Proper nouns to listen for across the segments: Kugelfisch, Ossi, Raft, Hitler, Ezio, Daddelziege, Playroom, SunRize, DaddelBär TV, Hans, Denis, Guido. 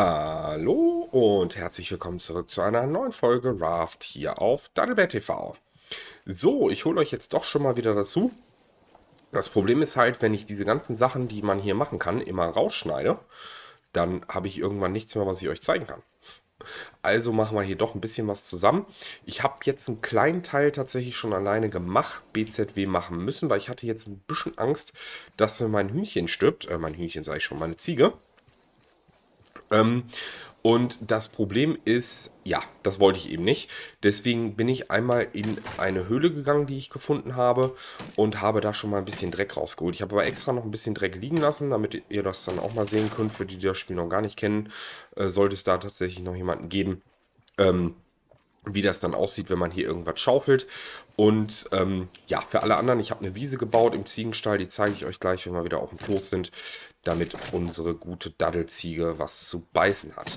Hallo und herzlich willkommen zurück zu einer neuen Folge Raft hier auf DaddelBär TV. So, ich hole euch jetzt doch schon mal wieder dazu. Das Problem ist halt, wenn ich diese ganzen Sachen, die man hier machen kann, immer rausschneide, dann habe ich irgendwann nichts mehr, was ich euch zeigen kann. Also machen wir hier doch ein bisschen was zusammen. Ich habe jetzt einen kleinen Teil tatsächlich schon alleine gemacht, BZW machen müssen, weil ich hatte jetzt ein bisschen Angst, dass mein Hühnchen stirbt. Mein Hühnchen sage ich schon, meine Ziege. Und das Problem ist, ja, das wollte ich eben nicht. Deswegen bin ich einmal in eine Höhle gegangen, die ich gefunden habe und habe da schon mal ein bisschen Dreck rausgeholt. Ich habe aber extra noch ein bisschen Dreck liegen lassen, damit ihr das dann auch mal sehen könnt. Für die, die das Spiel noch gar nicht kennen, sollte es da tatsächlich noch jemanden geben, wie das dann aussieht, wenn man hier irgendwas schaufelt. Und ja, für alle anderen, ich habe eine Wiese gebaut im Ziegenstall, die zeige ich euch gleich, wenn wir wieder auf dem Floß sind, damit unsere gute Daddelziege was zu beißen hat.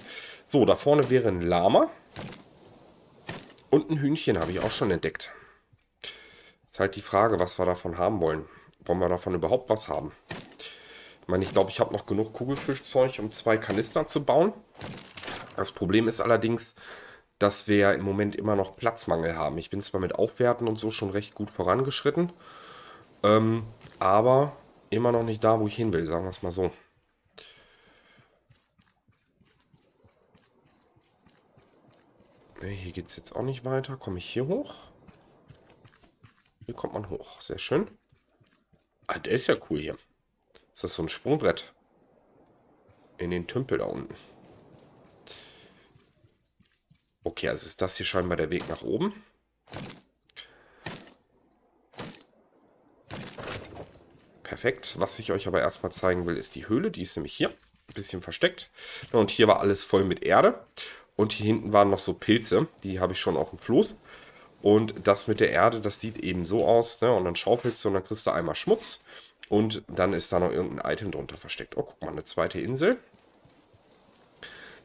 So, da vorne wäre ein Lama und ein Hühnchen habe ich auch schon entdeckt. Ist halt die Frage, was wir davon haben wollen. Wollen wir davon überhaupt was haben? Ich meine, ich glaube, ich habe noch genug Kugelfischzeug, um 2 Kanister zu bauen. Das Problem ist allerdings, dass wir im Moment immer noch Platzmangel haben. Ich bin zwar mit Aufwerten und so schon recht gut vorangeschritten, aber immer noch nicht da, wo ich hin will, sagen wir es mal so. Nee, hier geht es jetzt auch nicht weiter. Komme ich hier hoch? Hier kommt man hoch, sehr schön. Ah, der ist ja cool hier. Ist das so ein Sprungbrett? In den Tümpel da unten. Okay, also ist das hier scheinbar der Weg nach oben. Perfekt. Was ich euch aber erstmal zeigen will, ist die Höhle. Die ist nämlich hier. Ein bisschen versteckt. Und hier war alles voll mit Erde. Und hier hinten waren noch so Pilze. Die habe ich schon auf dem Floß. Und das mit der Erde, das sieht eben so aus. Ne? Und dann schaufelst du und dann kriegst du einmal Schmutz. Und dann ist da noch irgendein Item drunter versteckt. Oh, guck mal, eine zweite Insel.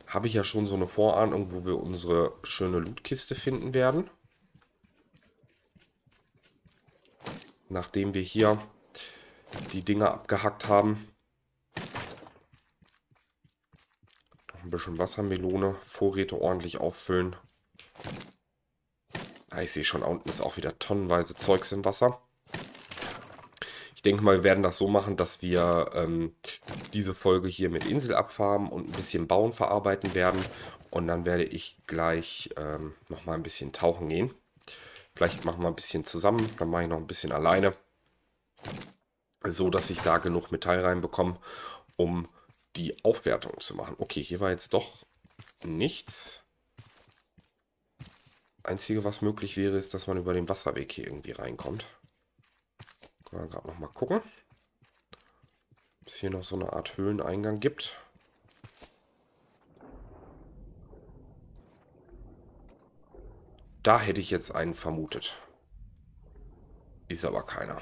Habe ich ja schon so eine Vorahnung, wo wir unsere schöne Lootkiste finden werden. Nachdem wir hier die Dinger abgehackt haben. Noch ein bisschen Wassermelone, Vorräte ordentlich auffüllen. Ah, ich sehe schon, unten ist auch wieder tonnenweise Zeugs im Wasser. Ich denke mal, wir werden das so machen, dass wir diese Folge hier mit Insel abfarmen und ein bisschen bauen verarbeiten werden. Und dann werde ich gleich nochmal ein bisschen tauchen gehen. Vielleicht machen wir ein bisschen zusammen, dann mache ich noch ein bisschen alleine. So, dass ich da genug Metall reinbekomme, um die Aufwertung zu machen. Okay, hier war jetzt doch nichts. Einzige, was möglich wäre, ist, dass man über den Wasserweg hier irgendwie reinkommt. Können wir gerade noch mal gucken, ob es hier noch so eine Art Höhleneingang gibt. Da hätte ich jetzt einen vermutet. Ist aber keiner.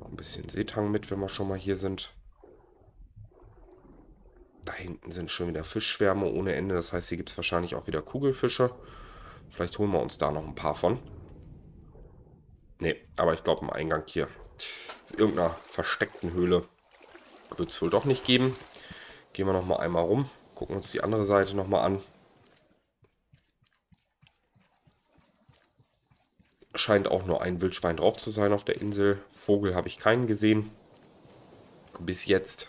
Noch ein bisschen Seetang mit, wenn wir schon mal hier sind. Da hinten sind schon wieder Fischschwärme ohne Ende. Das heißt, hier gibt es wahrscheinlich auch wieder Kugelfische. Vielleicht holen wir uns da noch ein paar von. Nee, aber ich glaube, im Eingang hier zu irgendeiner versteckten Höhle wird es wohl doch nicht geben. Gehen wir nochmal einmal rum, gucken uns die andere Seite nochmal an. Scheint auch nur ein Wildschwein drauf zu sein auf der Insel. Vogel habe ich keinen gesehen. Bis jetzt.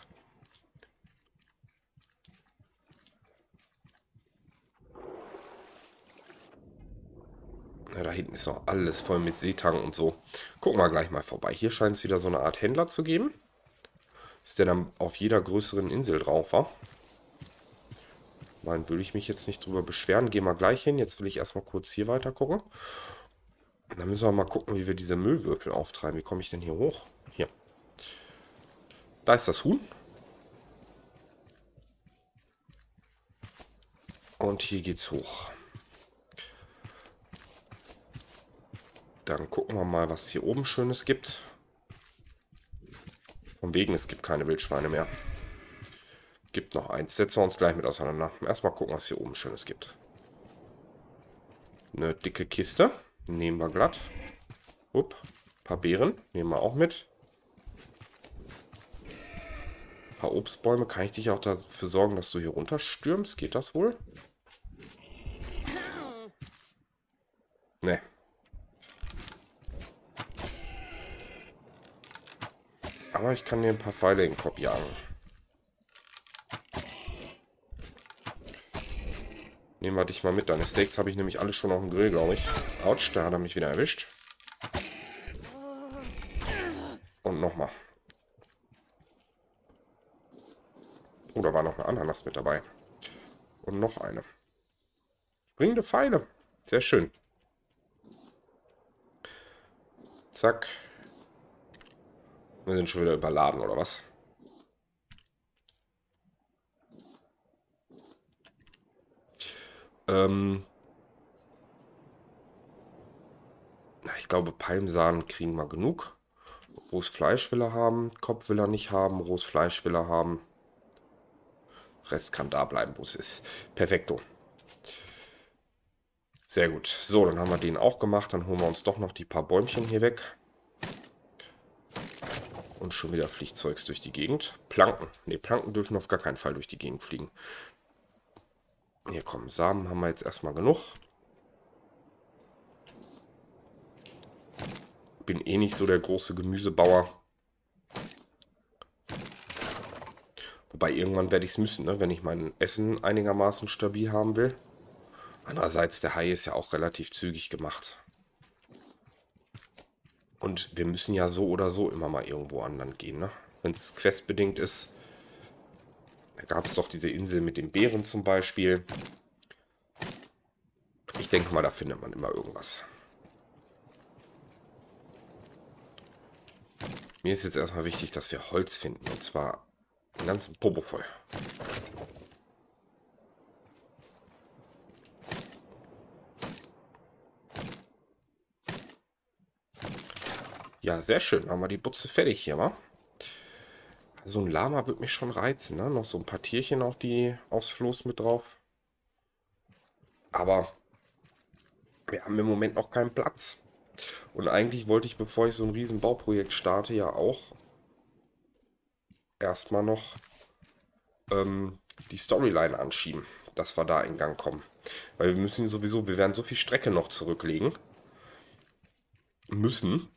Da hinten ist noch alles voll mit Seetang und so. Gucken wir gleich mal vorbei. Hier scheint es wieder so eine Art Händler zu geben. Ist der dann auf jeder größeren Insel drauf, wa? Nein, würde ich mich jetzt nicht drüber beschweren. Gehen wir gleich hin. Jetzt will ich erstmal kurz hier weiter gucken. Dann müssen wir mal gucken, wie wir diese Müllwürfel auftreiben. Wie komme ich denn hier hoch? Hier. Da ist das Huhn. Und hier geht's hoch. Dann gucken wir mal, was hier oben Schönes gibt. Von wegen, es gibt keine Wildschweine mehr. Gibt noch eins. Setzen wir uns gleich mit auseinander. Erstmal gucken, was hier oben Schönes gibt. Eine dicke Kiste. Nehmen wir glatt. Upp. Ein paar Beeren. Nehmen wir auch mit. paar Obstbäume. Kann ich dich auch dafür sorgen, dass du hier runterstürmst? Geht das wohl? Ne. Aber ich kann dir ein paar Pfeile in den Kopf jagen. Nehmen wir dich mal mit. Deine Steaks habe ich nämlich alle schon auf dem Grill, glaube ich. Autsch, da hat er mich wieder erwischt. Und nochmal. Oh, da war noch eine Ananas mit dabei. Und noch eine. Springende Pfeile. Sehr schön. Zack. Wir sind schon wieder überladen, oder was? Ich glaube, Palmsamen kriegen wir genug. Rohes Fleisch will er haben. Kopf will er nicht haben. Rohes Fleisch will er haben. Rest kann da bleiben, wo es ist. Perfekto. Sehr gut. So, dann haben wir den auch gemacht. Dann holen wir uns doch noch die paar Bäumchen hier weg. Und schon wieder fliegt Zeugs durch die Gegend. Planken. Ne, Planken dürfen auf gar keinen Fall durch die Gegend fliegen. Hier kommen Samen, haben wir jetzt erstmal genug. Bin eh nicht so der große Gemüsebauer. Wobei, irgendwann werde ich es müssen, ne? Wenn ich mein Essen einigermaßen stabil haben will. Andererseits, der Hai ist ja auch relativ zügig gemacht. Und wir müssen ja so oder so immer mal irgendwo an Land gehen, ne? Wenn es questbedingt ist. Da gab es doch diese Insel mit den Beeren zum Beispiel. Ich denke mal, da findet man immer irgendwas. Mir ist jetzt erstmal wichtig, dass wir Holz finden. Und zwar den ganzen Popo voll. Ja, sehr schön. Haben wir die Butze fertig hier, wa? So ein Lama wird mich schon reizen, ne? Noch so ein paar Tierchen auf aufs Floß mit drauf. Aber wir haben im Moment noch keinen Platz. Und eigentlich wollte ich, bevor ich so ein riesen Bauprojekt starte, ja auch erstmal noch die Storyline anschieben, dass wir da in Gang kommen. Weil wir müssen sowieso, wir werden so viel Strecke noch zurücklegen müssen.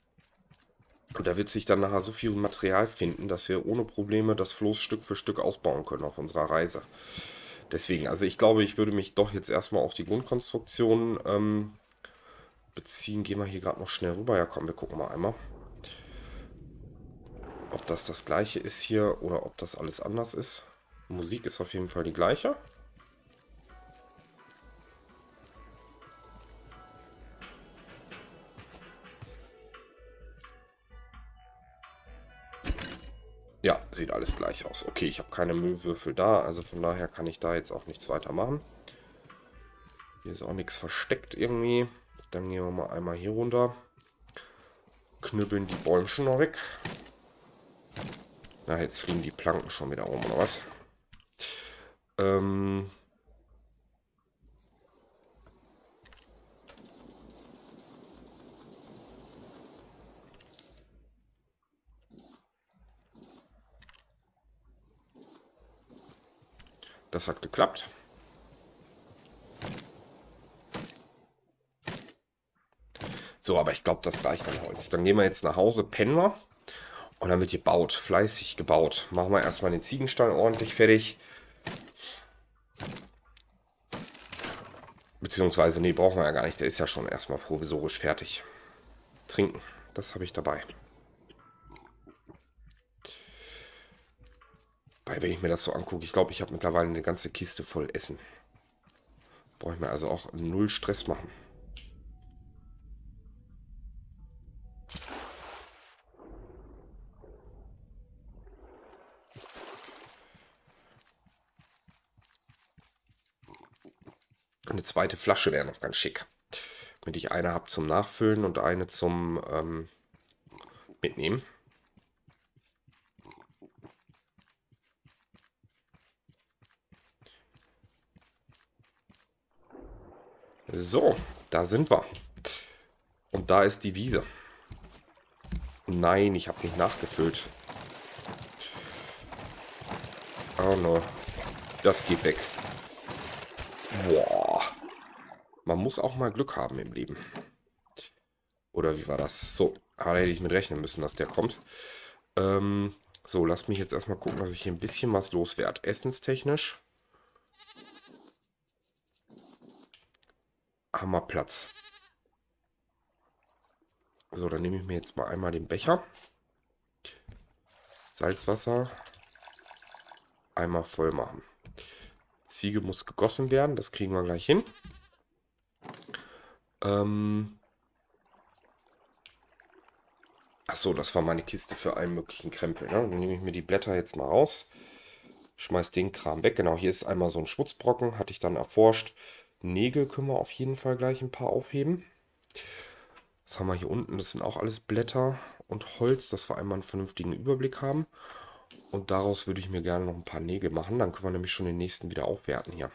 Und da wird sich dann nachher so viel Material finden, dass wir ohne Probleme das Floß Stück für Stück ausbauen können auf unserer Reise. Deswegen, also ich glaube, ich würde mich doch jetzt erstmal auf die Grundkonstruktion beziehen. Gehen wir hier gerade noch schnell rüber. Ja komm, wir gucken mal einmal, ob das das gleiche ist hier oder ob das alles anders ist. Musik ist auf jeden Fall die gleiche. Ja, sieht alles gleich aus. Okay, ich habe keine Müllwürfel da, also von daher kann ich da jetzt auch nichts weiter machen. Hier ist auch nichts versteckt irgendwie. Dann gehen wir mal einmal hier runter. Knüppeln die Bäumchen noch weg. Na, jetzt fliegen die Planken schon wieder um, oder was? Das hat geklappt. So, aber ich glaube, das reicht an Holz. Dann gehen wir jetzt nach Hause, pennen wir. Und dann wird gebaut, fleißig gebaut. Machen wir erstmal den Ziegenstall ordentlich fertig. Beziehungsweise, nee, brauchen wir ja gar nicht. Der ist ja schon erstmal provisorisch fertig. Trinken, das habe ich dabei. Weil, wenn ich mir das so angucke, ich glaube, ich habe mittlerweile eine ganze Kiste voll Essen. Brauche ich mir also auch null Stress machen. Eine zweite Flasche wäre noch ganz schick. Damit ich eine habe zum Nachfüllen und eine zum Mitnehmen. So, da sind wir. Und da ist die Wiese. Nein, ich habe nicht nachgefüllt. auch noch. Das geht weg. Boah. Man muss auch mal Glück haben im Leben. Oder wie war das? So, aber da hätte ich mit rechnen müssen, dass der kommt. So, lasst mich jetzt erstmal gucken, dass ich hier ein bisschen was loswerde. Essenstechnisch. Hammerplatz. So, dann nehme ich mir jetzt mal einmal den Becher. Salzwasser. Einmal voll machen. Ziege muss gegossen werden, das kriegen wir gleich hin. Achso, das war meine Kiste für allen möglichen Krempel. Ne? Dann nehme ich mir die Blätter jetzt mal raus. Schmeiß den Kram weg. Genau, hier ist einmal so ein Schmutzbrocken, hatte ich dann erforscht. Nägel können wir auf jeden Fall gleich ein paar aufheben. Was haben wir hier unten? Das sind auch alles Blätter und Holz, dass wir einmal einen vernünftigen Überblick haben. Und daraus würde ich mir gerne noch ein paar Nägel machen. Dann können wir nämlich schon den nächsten wieder aufwerten hier.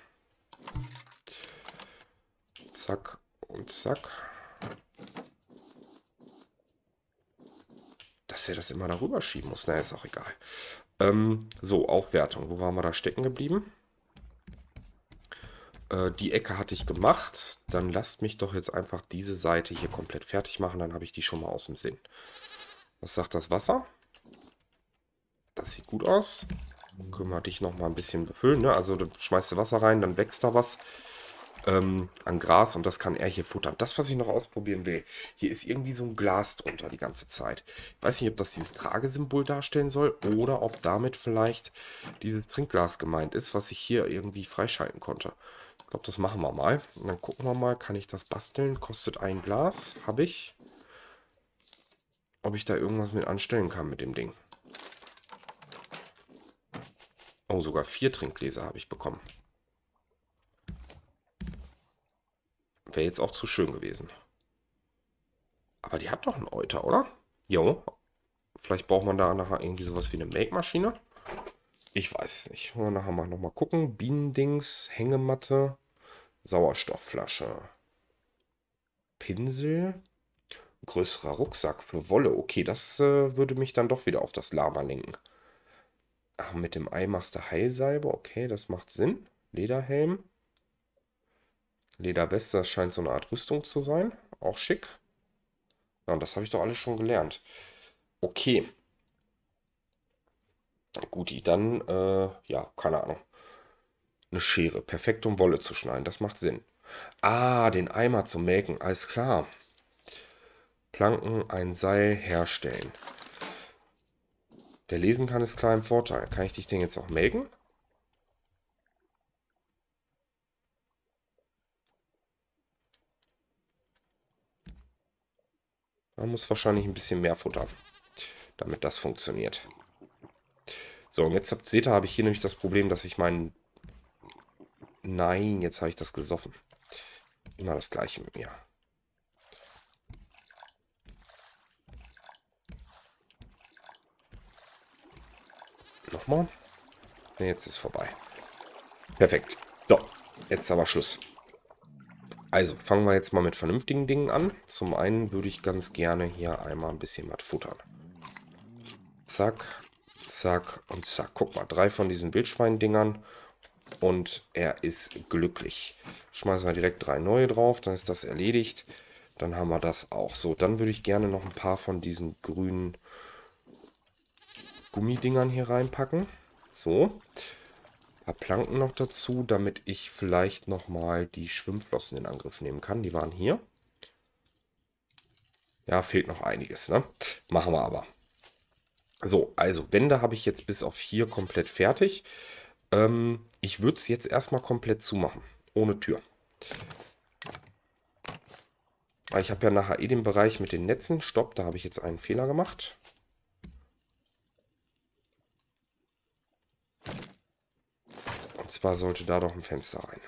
Zack und zack. Dass er das immer darüber schieben muss. Naja, ist auch egal. So, Aufwertung. Wo waren wir da stecken geblieben? Die Ecke hatte ich gemacht. Dann lasst mich doch jetzt einfach diese Seite hier komplett fertig machen. Dann habe ich die schon mal aus dem Sinn. Was sagt das Wasser? Das sieht gut aus. Dann können wir dich noch mal ein bisschen befüllen. Ne? Also du schmeißt Wasser rein, dann wächst da was an Gras und das kann er hier futtern. Das, was ich noch ausprobieren will, hier ist irgendwie so ein Glas drunter die ganze Zeit. Ich weiß nicht, ob das dieses Tragesymbol darstellen soll oder ob damit vielleicht dieses Trinkglas gemeint ist, was ich hier irgendwie freischalten konnte. Ich glaube, das machen wir mal. Und dann gucken wir mal, kann ich das basteln? Kostet ein Glas, habe ich. Ob ich da irgendwas mit anstellen kann mit dem Ding. Oh, sogar 4 Trinkgläser habe ich bekommen. Wäre jetzt auch zu schön gewesen. Aber die hat doch einen Euter, oder? Jo. Vielleicht braucht man da nachher irgendwie sowas wie eine Make-Maschine. Ich weiß es nicht. Wollen wir nachher mal nochmal gucken. Bienendings, Hängematte, Sauerstoffflasche, Pinsel, größerer Rucksack für Wolle. Okay, das würde mich dann doch wieder auf das Lama lenken. Ach, mit dem Ei machst du Heilsalbe. Okay, das macht Sinn. Lederhelm. Lederweste, das scheint so eine Art Rüstung zu sein. Auch schick. Ja, und das habe ich doch alles schon gelernt. Okay. Guti, dann, ja, keine Ahnung. Eine Schere. Perfekt, um Wolle zu schneiden. Das macht Sinn. Ah, den Eimer zu melken. Alles klar. Planken, ein Seil herstellen. Wer lesen kann, ist klar im Vorteil. Kann ich dich denn jetzt auch melken? Man muss wahrscheinlich ein bisschen mehr futtern, damit das funktioniert. So, und jetzt seht ihr, habe ich hier nämlich das Problem, dass ich meinen... Nein, jetzt habe ich das gesoffen. Immer das Gleiche mit mir. Nochmal. Ne, jetzt ist vorbei. Perfekt. So, jetzt aber Schluss. Also, fangen wir jetzt mal mit vernünftigen Dingen an. Zum einen würde ich ganz gerne hier einmal ein bisschen was futtern. Zack, zack und zack. Guck mal, 3 von diesen Wildschweindingern und er ist glücklich. Schmeißen wir direkt 3 neue drauf, dann ist das erledigt. Dann haben wir das auch. So, dann würde ich gerne noch ein paar von diesen grünen Gummidingern hier reinpacken. So. Ein paar Planken noch dazu, damit ich vielleicht nochmal die Schwimmflossen in Angriff nehmen kann. Die waren hier. Ja, fehlt noch einiges, ne? Machen wir aber. So, also Wände habe ich jetzt bis auf hier komplett fertig. Ich würde es jetzt erstmal komplett zumachen. Ohne Tür. Ich habe ja nachher eh den Bereich mit den Netzen. Stopp, da habe ich jetzt einen Fehler gemacht. Und zwar sollte da doch ein Fenster rein.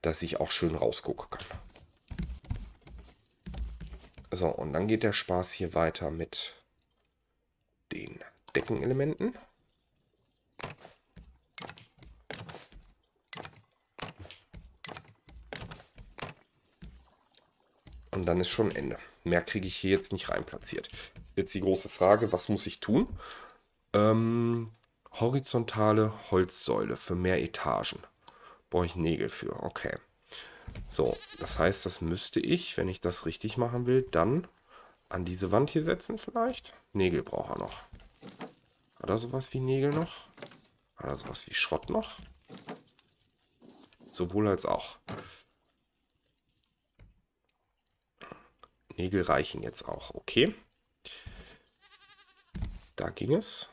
Dass ich auch schön rausgucken kann. So, und dann geht der Spaß hier weiter mit den Deckenelementen. Und dann ist schon Ende. Mehr kriege ich hier jetzt nicht rein platziert. Jetzt die große Frage, was muss ich tun? Horizontale Holzsäule für mehr Etagen. Brauche ich Nägel für, okay. So, das heißt, das müsste ich, wenn ich das richtig machen will, dann an diese Wand hier setzen vielleicht. Nägel braucht er noch. Hat er sowas wie Nägel noch? Hat er sowas wie Schrott noch? Sowohl als auch. Nägel reichen jetzt auch, okay. Da ging es.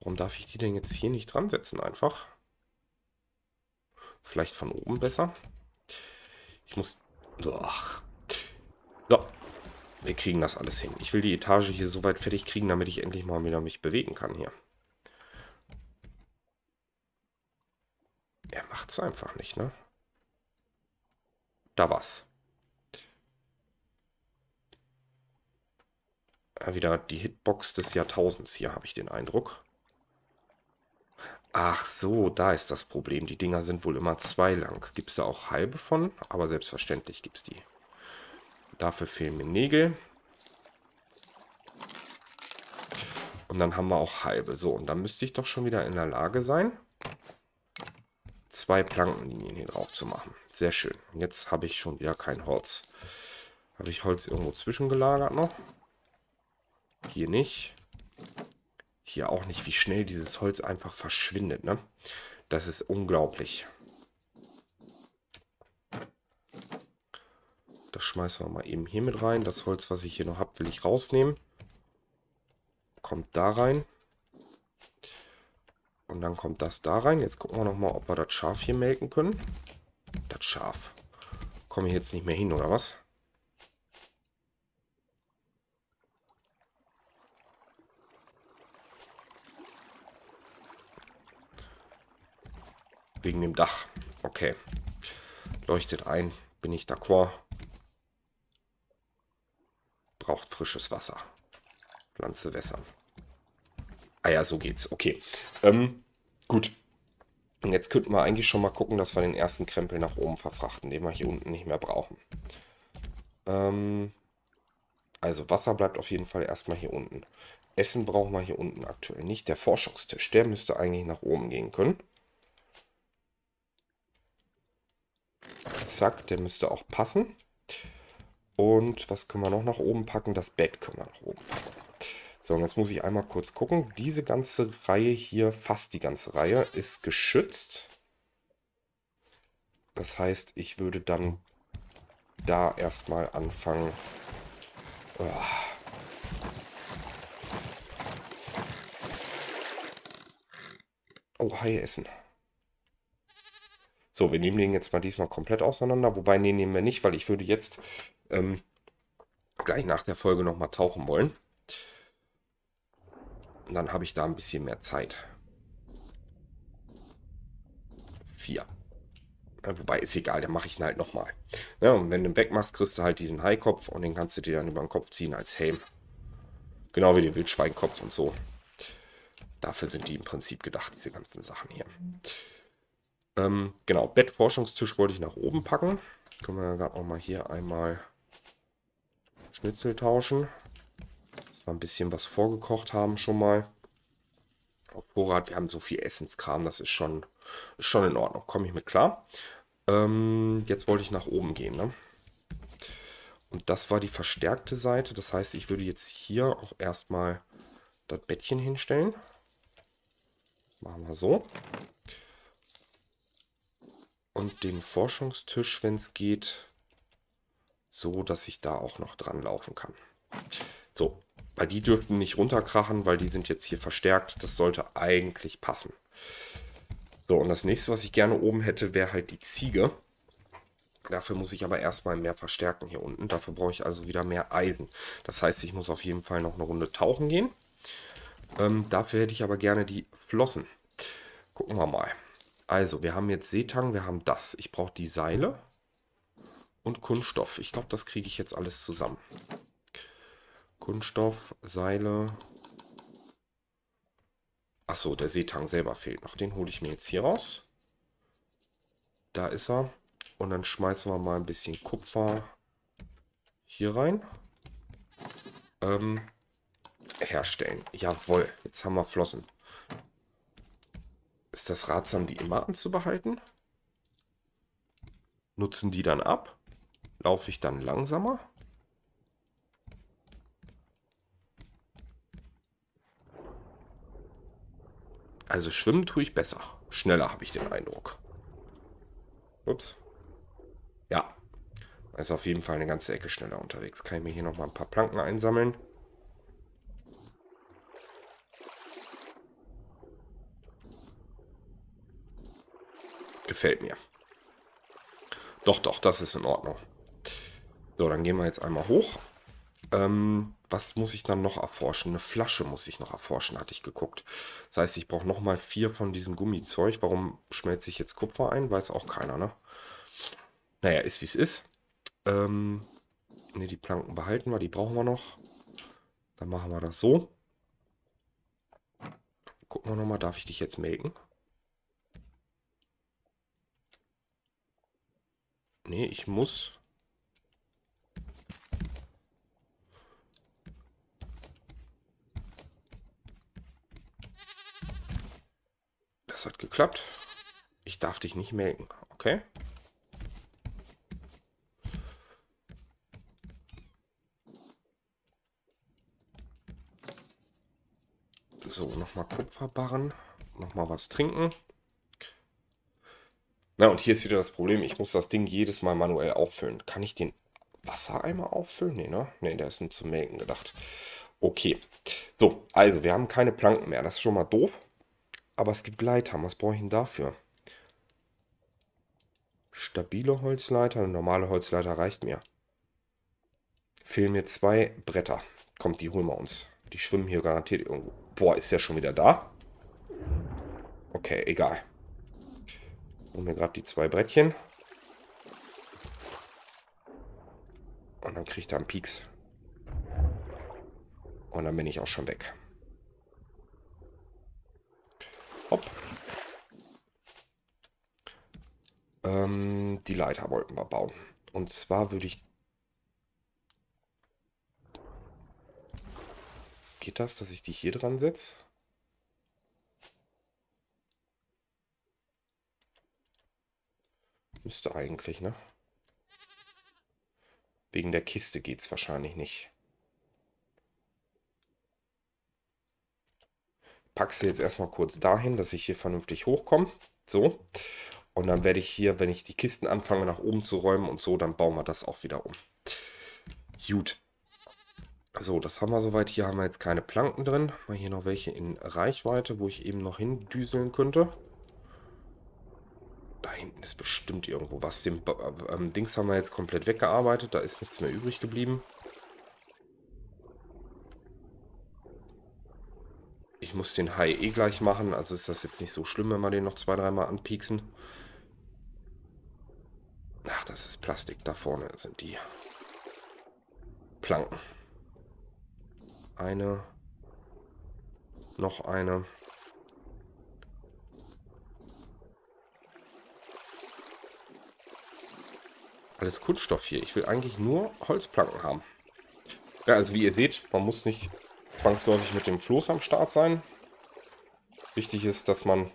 Warum darf ich die denn jetzt hier nicht dran setzen einfach? Vielleicht von oben besser. Ich muss... Ach. So. Wir kriegen das alles hin. Ich will die Etage hier so weit fertig kriegen, damit ich endlich mal wieder mich bewegen kann hier. Er macht es einfach nicht, ne? Da war's. Wieder die Hitbox des Jahrtausends hier, habe ich den Eindruck. Ach so, da ist das Problem. Die Dinger sind wohl immer zwei lang. Gibt es da auch halbe von? Aber selbstverständlich gibt es die. Dafür fehlen mir Nägel. Und dann haben wir auch halbe. So, und dann müsste ich doch schon wieder in der Lage sein, zwei Plankenlinien hier drauf zu machen. Sehr schön. Jetzt habe ich schon wieder kein Holz. Habe ich Holz irgendwo zwischengelagert noch? Hier nicht. Hier auch nicht, wie schnell dieses Holz einfach verschwindet, ne? Das ist unglaublich. Das schmeißen wir mal eben hier mit rein. Das Holz, was ich hier noch habe, will ich rausnehmen. Kommt da rein. Und dann kommt das da rein. Jetzt gucken wir nochmal, ob wir das Schaf hier melken können. Das Schaf. Komme ich jetzt nicht mehr hin, oder was? Wegen dem Dach. Okay. Leuchtet ein. Bin ich d'accord. Braucht pfrisches Wasser. Pflanze wässern. Ah ja, so geht's. Okay. Gut. Und jetzt könnten wir eigentlich schon mal gucken, dass wir den ersten Krempel nach oben verfrachten, den wir hier unten nicht mehr brauchen. Also Wasser bleibt auf jeden Fall erstmal hier unten. Essen brauchen wir hier unten aktuell nicht. Der Forschungstisch, der müsste eigentlich nach oben gehen können. Zack, der müsste auch passen. Und was können wir noch nach oben packen? Das Bett können wir nach oben packen. So, und jetzt muss ich einmal kurz gucken. Diese ganze Reihe hier, fast die ganze Reihe, ist geschützt. Das heißt, ich würde dann da erstmal anfangen. Oh, Haie essen. So, wir nehmen den jetzt mal diesmal komplett auseinander. Wobei, nee, nehmen wir nicht, weil ich würde jetzt gleich nach der Folge nochmal tauchen wollen. Und dann habe ich da ein bisschen mehr Zeit. 4. Ja, wobei, ist egal, dann mache ich ihn halt nochmal. Ja, und wenn du ihn wegmachst, kriegst du halt diesen Haikopf und den kannst du dir dann über den Kopf ziehen als Helm. Genau wie den Wildschweinkopf und so. Dafür sind die im Prinzip gedacht, diese ganzen Sachen hier. Genau, Bettforschungstisch wollte ich nach oben packen. Können wir ja gerade nochmal hier einmal Schnitzel tauschen. Dass wir ein bisschen was vorgekocht haben schon mal. Auf Vorrat, wir haben so viel Essenskram, das ist schon in Ordnung. Komme ich mit klar. Jetzt wollte ich nach oben gehen, ne? Und das war die verstärkte Seite. Das heißt, ich würde jetzt hier auch erstmal das Bettchen hinstellen. Machen wir so. Und den Forschungstisch, wenn es geht, so, dass ich da auch noch dran laufen kann. So, weil die dürften nicht runterkrachen, weil die sind jetzt hier verstärkt. Das sollte eigentlich passen. So, und das nächste, was ich gerne oben hätte, wäre halt die Ziege. Dafür muss ich aber erstmal mehr verstärken hier unten. Dafür brauche ich also wieder mehr Eisen. Das heißt, ich muss auf jeden Fall noch eine Runde tauchen gehen. Dafür hätte ich aber gerne die Flossen. Gucken wir mal. Also, wir haben jetzt Seetang, wir haben das. Ich brauche die Seile und Kunststoff. Ich glaube, das kriege ich jetzt alles zusammen. Kunststoff, Seile. Achso, der Seetang selber fehlt noch. Den hole ich mir jetzt hier raus. Da ist er. Und dann schmeißen wir mal ein bisschen Kupfer hier rein. herstellen. Jawohl, jetzt haben wir Flossen. Ist das ratsam, die immer anzubehalten? Nutzen die dann ab? Laufe ich dann langsamer? Also schwimmen tue ich besser. Schneller habe ich den Eindruck. Ups. Ja. Ist auf jeden Fall eine ganze Ecke schneller unterwegs. Kann ich mir hier nochmal ein paar Planken einsammeln. Gefällt mir. Doch, doch, das ist in Ordnung. So, dann gehen wir jetzt einmal hoch. Was muss ich dann noch erforschen? Eine Flasche muss ich noch erforschen, hatte ich geguckt. Das heißt, ich brauche nochmal 4 von diesem Gummizeug. Warum schmelze ich jetzt Kupfer ein? Weiß auch keiner, ne? Naja, ist wie es ist. Ne, die Planken behalten wir, die brauchen wir noch. Dann machen wir das so. Gucken wir nochmal, darf ich dich jetzt melken? Ne, ich muss... Das hat geklappt. Ich darf dich nicht melken. Okay. So, nochmal Kupferbarren. Nochmal was trinken. Na, und hier ist wieder das Problem. Ich muss das Ding jedes Mal manuell auffüllen. Kann ich den Wassereimer auffüllen? Nee, ne? Nee, der ist nur zum Melken gedacht. Okay. So, also, wir haben keine Planken mehr. Das ist schon mal doof. Aber es gibt Leitern. Was brauche ich denn dafür? Stabile Holzleiter. Eine normale Holzleiter reicht mir. Fehlen mir 2 Bretter. Kommt, die holen wir uns. Die schwimmen hier garantiert irgendwo. Boah, ist der schon wieder da? Okay, egal. Ich hole mir gerade die 2 Brettchen. Und dann kriegt er einen Pieks. Und dann bin ich auch schon weg. Hopp. Die Leiter wollten wir bauen. Und zwar würde ich... Geht das, dass ich die hier dran setze? Müsste eigentlich, ne? Wegen der Kiste geht es wahrscheinlich nicht. Packe sie jetzt erstmal kurz dahin, dass ich hier vernünftig hochkomme. So. Und dann werde ich hier, wenn ich die Kisten anfange, nach oben zu räumen und so, dann bauen wir das auch wieder um. Gut. So, das haben wir soweit. Hier haben wir jetzt keine Planken drin. Mal hier noch welche in Reichweite, wo ich eben noch hindüseln könnte. Da hinten ist bestimmt irgendwo was. Den Dings haben wir jetzt komplett weggearbeitet. Da ist nichts mehr übrig geblieben. Ich muss den Hai eh gleich machen, also ist das jetzt nicht so schlimm, wenn wir den noch 2-3 Mal anpieksen. Ach, das ist Plastik. Da vorne sind die Planken. Eine. Noch eine. Alles Kunststoff hier. Ich will eigentlich nur Holzplanken haben. Ja, also wie ihr seht, man muss nicht... zwangsläufig mit dem Floß am Start sein. Wichtig ist, dass man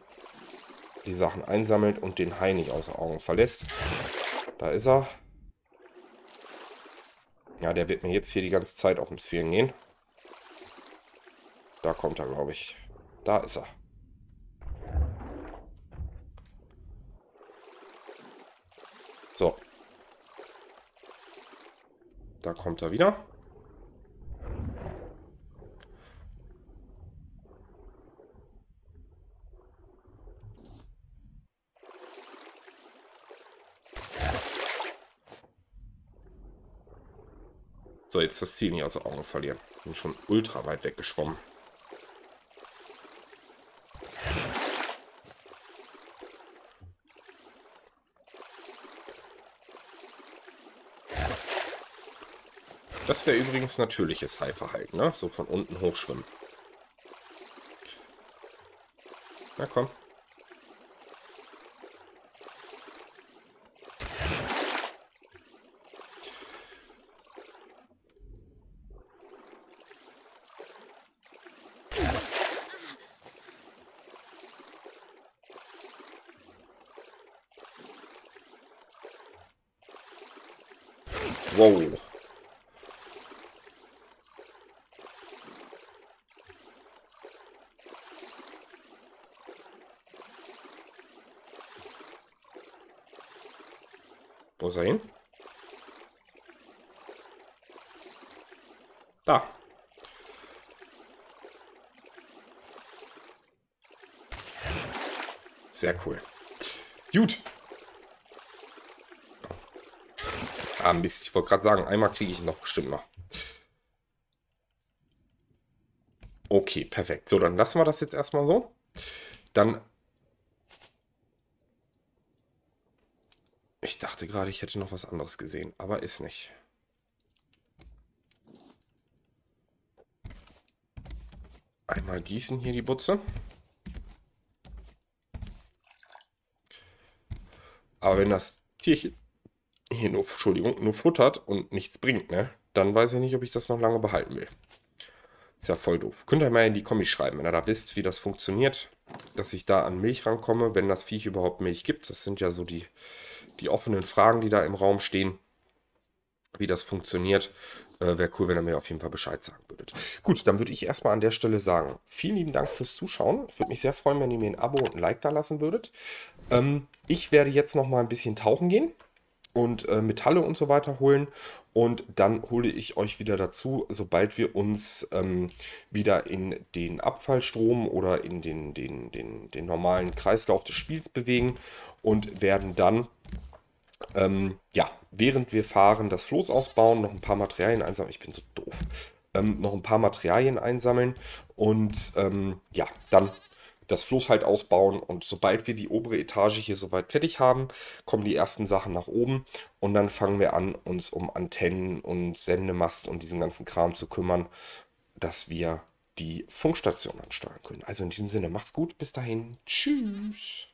die Sachen einsammelt und den Hai nicht außer Augen verlässt. Da ist er. Ja, der wird mir jetzt hier die ganze Zeit auf dem Zwirn gehen. Da kommt er, glaube ich. Da ist er. So. Da kommt er wieder. So, jetzt das Ziel nicht aus den Augen verlieren. Bin schon ultra weit weggeschwommen. Das wäre übrigens natürliches Haiverhalten, ne? So von unten hochschwimmen. Na komm. Wow. Wo ist er hin? Da. Sehr cool. Gut. Ah, Mist. Ich wollte gerade sagen, einmal kriege ich ihn noch bestimmt noch. Okay, perfekt. So, dann lassen wir das jetzt erstmal so. Dann... Ich dachte gerade, ich hätte noch was anderes gesehen, aber ist nicht. Einmal gießen hier die Butze. Aber wenn das Tierchen hier nur, Entschuldigung, nur futtert und nichts bringt, ne, dann weiß ich nicht, ob ich das noch lange behalten will. Ist ja voll doof. Könnt ihr mal in die Kommis schreiben, wenn ihr da wisst, wie das funktioniert, dass ich da an Milch rankomme, wenn das Viech überhaupt Milch gibt. Das sind ja so die offenen Fragen, die da im Raum stehen, wie das funktioniert. Wäre cool, wenn ihr mir auf jeden Fall Bescheid sagen würdet. Gut, dann würde ich erstmal an der Stelle sagen, vielen lieben Dank fürs Zuschauen. Ich würde mich sehr freuen, wenn ihr mir ein Abo und ein Like da lassen würdet. Ich werde jetzt noch mal ein bisschen tauchen gehen und Metalle und so weiter holen. Und dann hole ich euch wieder dazu, sobald wir uns wieder in den Abfallstrom oder in den normalen Kreislauf des Spiels bewegen und werden dann... ja, während wir fahren, das Floß ausbauen, noch ein paar Materialien einsammeln. Ich bin so doof. Noch ein paar Materialien einsammeln und ja, dann das Floß halt ausbauen. Und sobald wir die obere Etage hier soweit fertig haben, kommen die ersten Sachen nach oben. Und dann fangen wir an, uns um Antennen und Sendemast und diesen ganzen Kram zu kümmern, dass wir die Funkstation ansteuern können. Also in diesem Sinne, macht's gut. Bis dahin. Tschüss.